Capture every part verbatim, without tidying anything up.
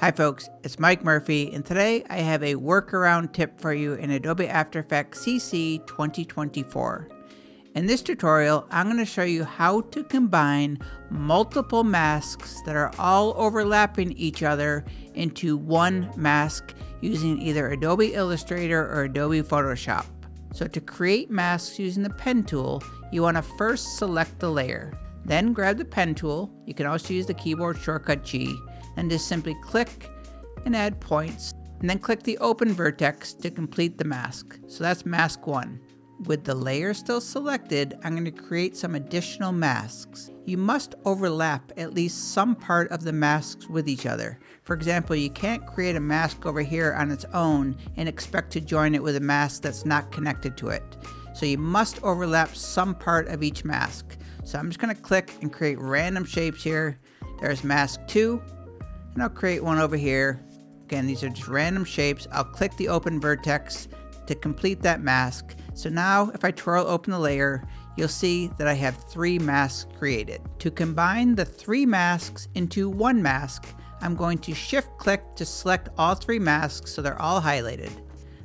Hi folks, it's Mike Murphy, and today I have a workaround tip for you in Adobe After Effects C C twenty twenty-four. In this tutorial, I'm going to show you how to combine multiple masks that are all overlapping each other into one mask using either Adobe Illustrator or Adobe Photoshop. So to create masks using the pen tool, you want to first select the layer. Then grab the pen tool, you can also use the keyboard shortcut G, and just simply click and add points, and then click the open vertex to complete the mask. So that's mask one. With the layer still selected, I'm going to create some additional masks. You must overlap at least some part of the masks with each other. For example, you can't create a mask over here on its own and expect to join it with a mask that's not connected to it. So you must overlap some part of each mask. So I'm just going to click and create random shapes here. There's mask two, and I'll create one over here. Again, these are just random shapes. I'll click the open vertex to complete that mask. So now if I twirl open the layer, you'll see that I have three masks created. To combine the three masks into one mask, I'm going to shift click to select all three masks so they're all highlighted.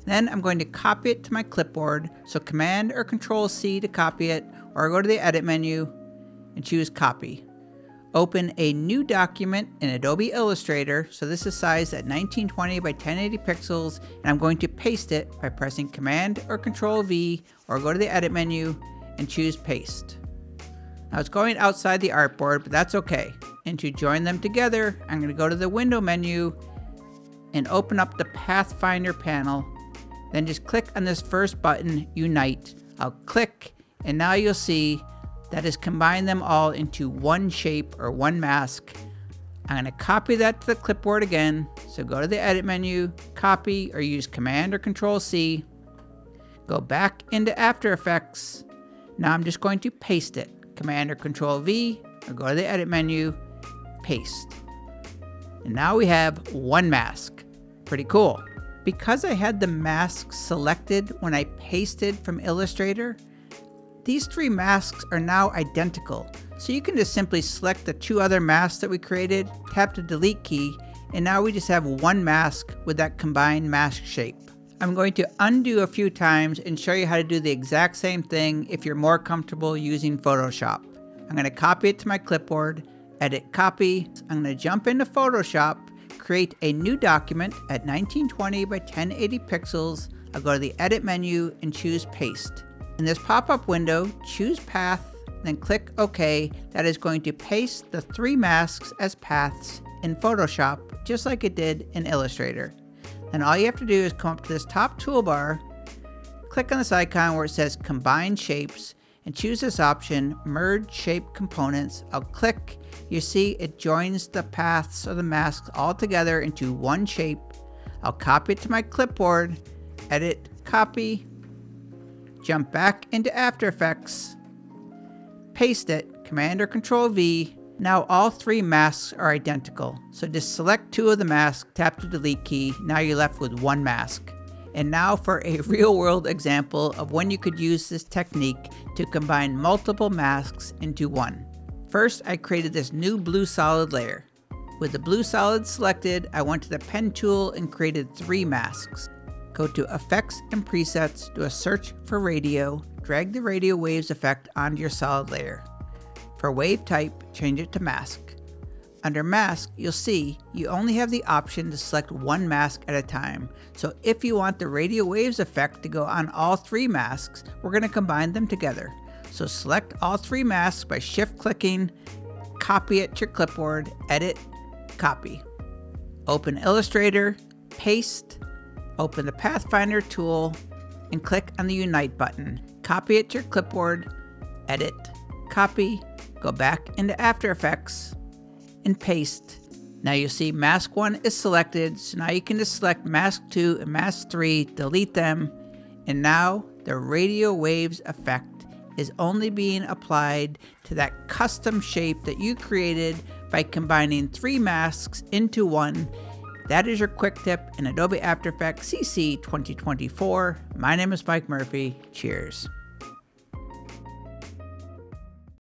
Then I'm going to copy it to my clipboard. So Command or Control C to copy it, or go to the edit menu and choose copy. Open a new document in Adobe Illustrator. So this is sized at nineteen twenty by ten eighty pixels, and I'm going to paste it by pressing Command or Control V, or go to the edit menu and choose paste. Now it's going outside the artboard, but that's okay. And to join them together, I'm going to go to the window menu and open up the Pathfinder panel. Then just click on this first button, Unite. I'll click, and now you'll see that has combined them all into one shape or one mask. I'm going to copy that to the clipboard again. So go to the edit menu, copy, or use Command or Control C. Go back into After Effects. Now I'm just going to paste it. Command or Control V, or go to the edit menu, paste. And now we have one mask. Pretty cool. Because I had the masks selected when I pasted from Illustrator, these three masks are now identical. So you can just simply select the two other masks that we created, tap the delete key, and now we just have one mask with that combined mask shape. I'm going to undo a few times and show you how to do the exact same thing if you're more comfortable using Photoshop. I'm gonna copy it to my clipboard, edit copy. I'm gonna jump into Photoshop, create a new document at nineteen twenty by ten eighty pixels. I'll go to the edit menu and choose paste. In this pop-up window, choose path, then click OK. That is going to paste the three masks as paths in Photoshop, just like it did in Illustrator. Then all you have to do is come up to this top toolbar, click on this icon where it says combine shapes, and choose this option, merge shape components. I'll click. You see it joins the paths or the masks all together into one shape. I'll copy it to my clipboard, edit, copy, jump back into After Effects, paste it, Command or Control V. Now all three masks are identical. So just select two of the masks, tap the delete key. Now you're left with one mask. And now for a real world example of when you could use this technique to combine multiple masks into one. First, I created this new blue solid layer. With the blue solid selected, I went to the pen tool and created three masks. Go to Effects and Presets, do a search for radio, drag the radio waves effect onto your solid layer. For wave type, change it to mask. Under mask, you'll see you only have the option to select one mask at a time. So if you want the radio waves effect to go on all three masks, we're going to combine them together. So select all three masks by shift clicking, copy it to your clipboard, edit, copy. Open Illustrator, paste, open the Pathfinder tool, and click on the Unite button. Copy it to your clipboard, edit, copy, go back into After Effects, and paste. Now you see mask one is selected, so now you can just select mask two and mask three, delete them, and now the radio waves effect is only being applied to that custom shape that you created by combining three masks into one. That is your quick tip in Adobe After Effects C C twenty twenty-four. My name is Mike Murphy. Cheers.